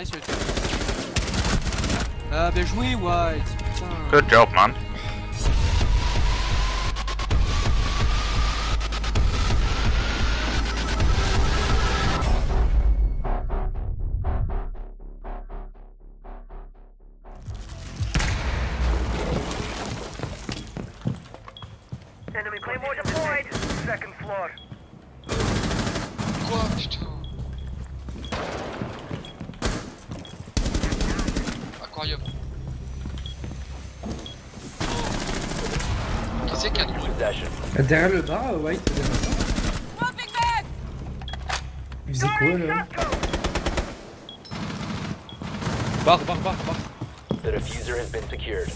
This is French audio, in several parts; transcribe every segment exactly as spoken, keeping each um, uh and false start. Nice, le truc. Ah, bien joué, White. Putain. Good job, man. Derrière le bar, ouais, il faisait un bar. Il faisait quoi là? Bar, bar, bar, bar. The diffuser has been secured.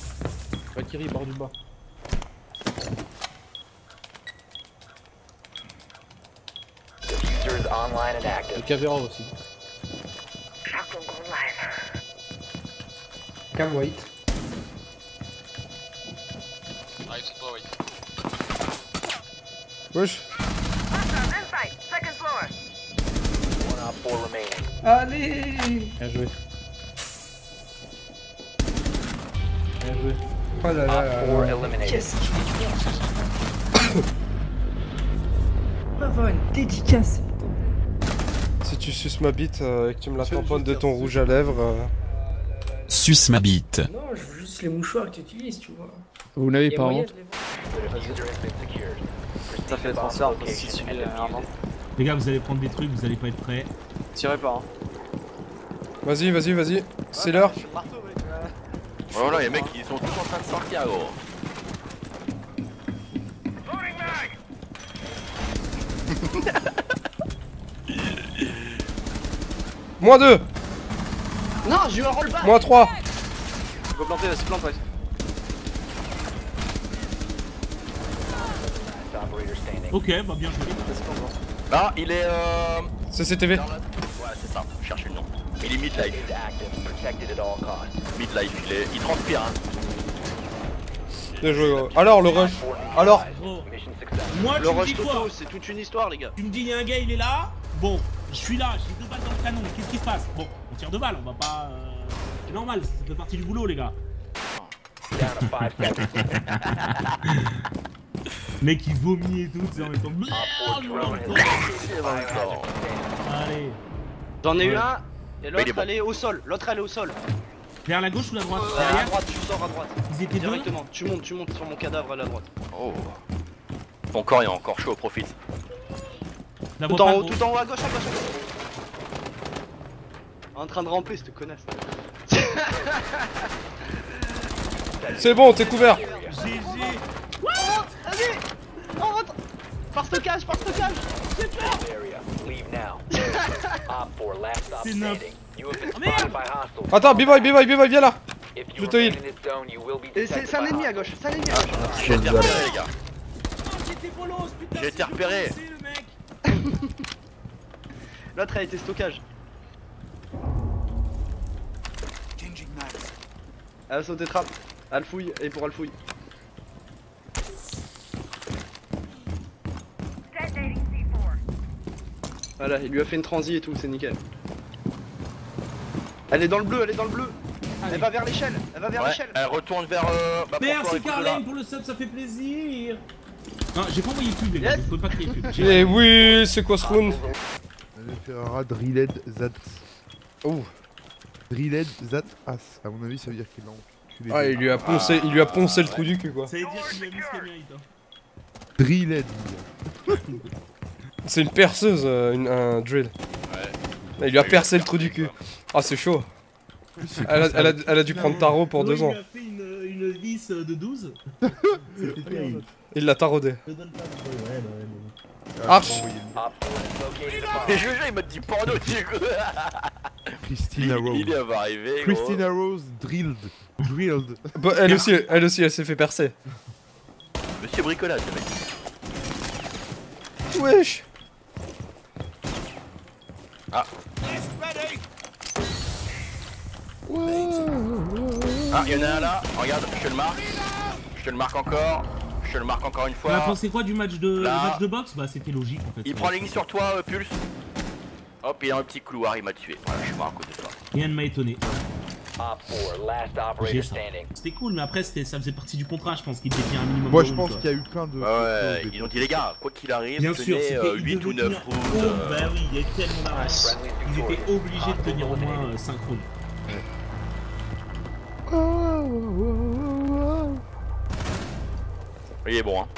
Valkyrie, bord du bar. The diffuser is online and active. Le caméra aussi. Cam White. Ah, ils sont pas White. Wesh. Allez. Bien joué. Bien joué. Oh là là là. Qu'est-ce qu'il fait? On va avoir une dédicace. Si tu suces ma bite euh, et que tu me la tamponnes de ton rouge à lèvres... Euh... Suce ma bite. Non, je veux juste les mouchoirs que tu utilises, tu vois. Vous n'avez pas honte. Ça fait transfert de six euh, les gars, vous allez prendre des trucs, vous allez pas être prêts. Tirez pas, hein. Vas-y, vas-y, vas-y. Ouais, c'est l'heure. Oh là, les mecs, ils sont tous en train de sortir, gros. Moins deux. Non, j'ai eu un rollback. Moins trois. Il faut planter, c'est planté. Ok, bah bien joué. Là, il est euh... C C T V. Ouais, c'est ça, je cherche le nom. Il est midlife. Midlife, il est... Il transpire, hein. Bien joué, gros. Alors, le rush. Alors oh. Moi, le tu rush me dis quoi? C'est toute une histoire, les gars. Tu me dis, il y a un gars, il est là. Bon, je suis là, j'ai deux balles dans le canon. Qu'est-ce qui se passe? Bon, on tire deux balles, on va pas... Euh... C'est normal, ça fait partie du boulot, les gars. Mec il vomit et tout, c'est en même temps. Allez. J'en ai eu un, et l'autre allait au sol, l'autre allait au sol. Vers la gauche ou la droite? À la droite, tu sors à droite. Ils étaient directement, tu montes, tu montes sur mon cadavre à la droite. Oh. Ton corps est encore chaud, profite. Tout en haut, tout en haut, à gauche, à gauche. En train de ramper, cette connasse. C'est bon, t'es couvert. G G. Allez, on rentre. Par stockage, par stockage. J'ai peur. C'est neuf. Oh merde. Attends, B-Boy, B-Boy, B-Boy, viens là. Je te heal. C'est un ennemi à gauche, c'est un ennemi à gauche. J'ai été repéré, les gars. J'ai été repéré. L'autre a été stockage. Elle a sauté trap, elle fouille et pour elle fouille. Voilà, il lui a fait une transi et tout, c'est nickel. Elle est dans le bleu, elle est dans le bleu. Allez. Elle va vers l'échelle, elle va vers ouais, l'échelle. Elle retourne vers... Euh, bah merci Carline pour le sub, ça fait plaisir. Non, j'ai pas envoyé pub les gars, yes. Faut pas crier pub. Eh oui, c'est quoi ce round? Elle fait un rat drilled that... Oh. Drilled that ass, à mon avis ça veut dire qu'il l'a enculé. Ah, il lui a poncé, ah. il lui a poncé le trou du cul quoi. Ça veut dire qu'il lui a mis ce qu'il mérite. Drilled. C'est une perceuse, euh, une, un drill. Ouais. Il lui a percé le trou du cul. Ah, c'est chaud. Elle a, elle, a, elle a dû prendre tarot pour deux ans. Il a fait une, une vis de douze. Il l'a taraudé. Arch. Et je il m'a dit porno. Christina Rose. Il va arriver. Christina Rose drilled. Drilled. Bah, elle aussi, elle aussi, elle s'est fait percer. Monsieur bricolage, mec. Wesh. Ah. Ah, y'en a un là, regarde, je te le marque. Je te le marque encore. Je te le marque encore une fois. T'as pensé quoi du match de, match de boxe? Bah, c'était logique en fait. Il prend la ligne sur toi, euh, Pulse. Hop, il est dans le petit couloir, il m'a tué. Voilà, je suis mort à côté de toi. Rien ne m'a étonné. C'était cool, mais après ça faisait partie du contrat, je pense qu'il était un minimum. Moi je pense qu'il y a eu plein de. Ouais, ils ont dit les gars, quoi qu'il arrive, bien sûr, c'était huit ou neuf rounds. Bah oui, il y a tellement d'arrache. Ils étaient obligés de tenir au moins cinq rounds. Il est bon, hein.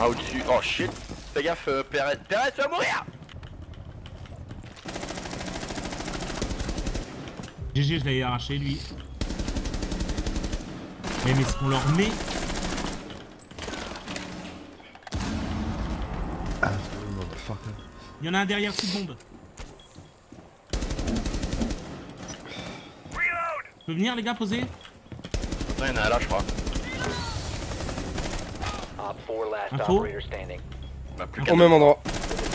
Ah, au-dessus. Oh shit. Fais gaffe, Perez. Perez, tu vas mourir! G G, je l'avais arraché lui. Mais mais est-ce qu'on leur met? Il y en a un derrière sous bombe. Tu peux venir les gars poser? Ouais, il y en a un là je crois. Info. Bah, plus au même endroit.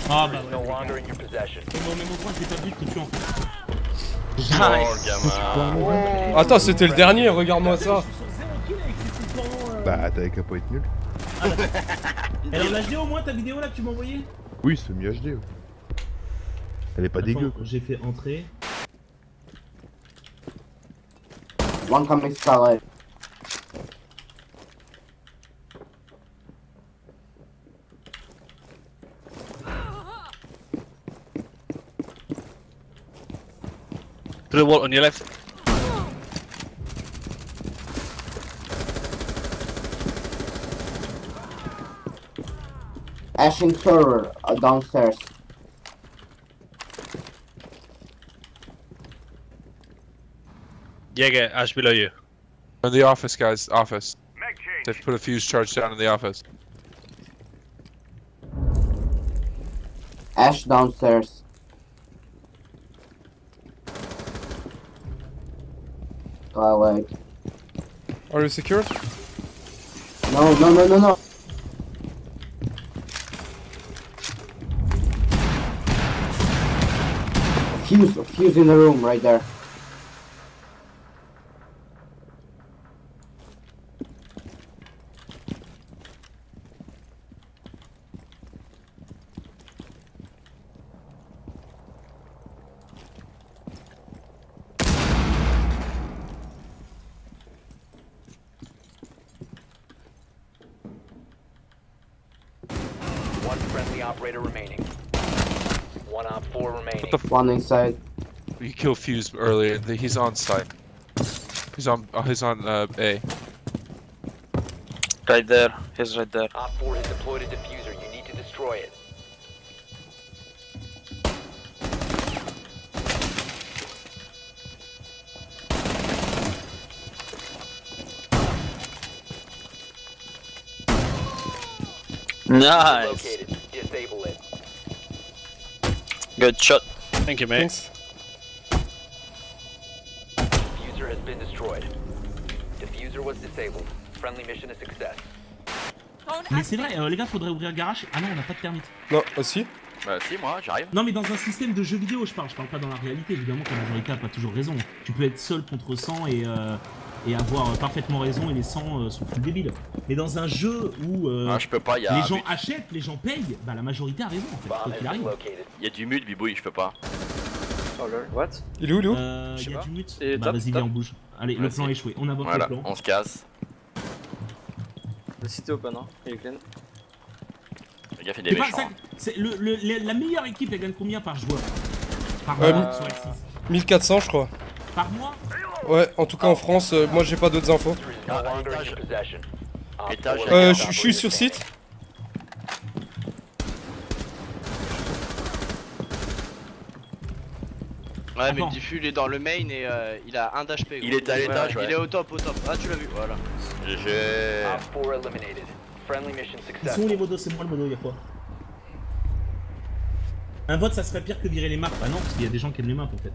Ah bah ouais. Au même endroit, j'ai pas vu que tu en fais. Nice. Attends, c'était le dernier, regarde-moi ça. Bah, t'avais qu'à pas être nul. Ah, elle est en H D au moins ta vidéo là que tu m'as envoyée? Oui, c'est mieux H D. Ouais. Elle est pas attends, dégueu. J'ai fait entrer. Through the wall on your left. Ashing server uh, downstairs. Yeah, yeah, Ash below you. In the office, guys. Office. They've put a fuse charge down in the office. Ash downstairs. Uh, like. Are you secured? No, no, no, no, no. Fuse, fuse in the room right there. One inside. You killed Fuse earlier. He's on site. He's on. Uh, he's on uh, A. Right there. He's right there. Op four has deployed a diffuser. You need to destroy it. Nice. Located. Disable it. Good shot. Thank you, mate. Diffuser has been destroyed. Diffuser was disabled. Friendly mission a success. Mais c'est vrai, euh, les gars, faudrait ouvrir le garage. Ah non, on n'a pas de permis. Non, aussi. Bah si, moi, j'arrive. Non, mais dans un système de jeu vidéo, je parle. Je parle pas dans la réalité. Évidemment, que la majorité a pas toujours raison. Tu peux être seul contre cent et euh, et avoir parfaitement raison et les cent euh, sont plus débiles. Mais dans un jeu où euh, ah, je peux pas, y a les gens but. achètent, les gens payent, bah la majorité a raison en fait. Bah, quoi qu'il arrive. Il y a du mute, bibouille, je peux pas. Oh lol, what? Il est où, il est où? Euh, il y a du mute. Et bah vas-y, viens, on bouge. Allez, Merci. le plan est échoué, on aborde voilà, le plan. On se casse. La cité open, hein? Il est clean. Le gars fait des méchants. Ça, le, le, la meilleure équipe, elle gagne combien par joueur? Par euh, mois sur R six? mille quatre cents, je crois. Par mois? Ouais, en tout cas en France, euh, moi j'ai pas d'autres infos. Ah, étage. Étage. Euh, je suis sur site. Ouais, Attends. mais Diffus il est dans le main et euh, il a un d'H P. Il est à l'étage, ouais. Il est au top, au top. Ah, tu l'as vu, voilà. G G. Ils sont où les modos? C'est moi le modo, y'a quoi? Un vote ça serait pire que virer les maps. Bah non, parce qu'il y a des gens qui aiment les maps en fait.